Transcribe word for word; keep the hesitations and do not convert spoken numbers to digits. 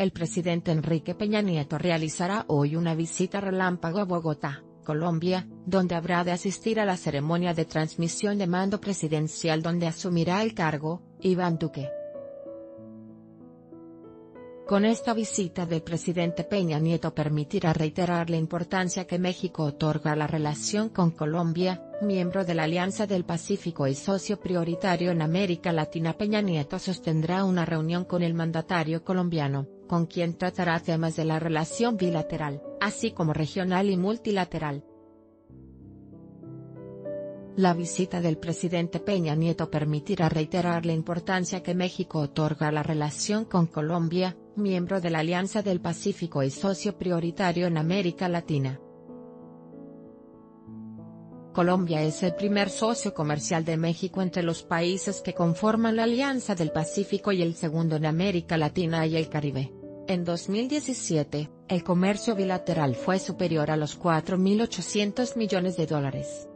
El presidente Enrique Peña Nieto realizará hoy una visita relámpago a Bogotá, Colombia, donde habrá de asistir a la ceremonia de transmisión de mando presidencial donde asumirá el cargo, Iván Duque. Con esta visita del presidente Peña Nieto permitirá reiterar la importancia que México otorga a la relación con Colombia, miembro de la Alianza del Pacífico y socio prioritario en América Latina. Peña Nieto sostendrá una reunión con el mandatario colombiano, con quien tratará temas de la relación bilateral, así como regional y multilateral. La visita del presidente Peña Nieto permitirá reiterar la importancia que México otorga a la relación con Colombia, miembro de la Alianza del Pacífico y socio prioritario en América Latina. Colombia es el primer socio comercial de México entre los países que conforman la Alianza del Pacífico y el segundo en América Latina y el Caribe. En dos mil diecisiete, el comercio bilateral fue superior a los cuatro mil ochocientos millones de dólares.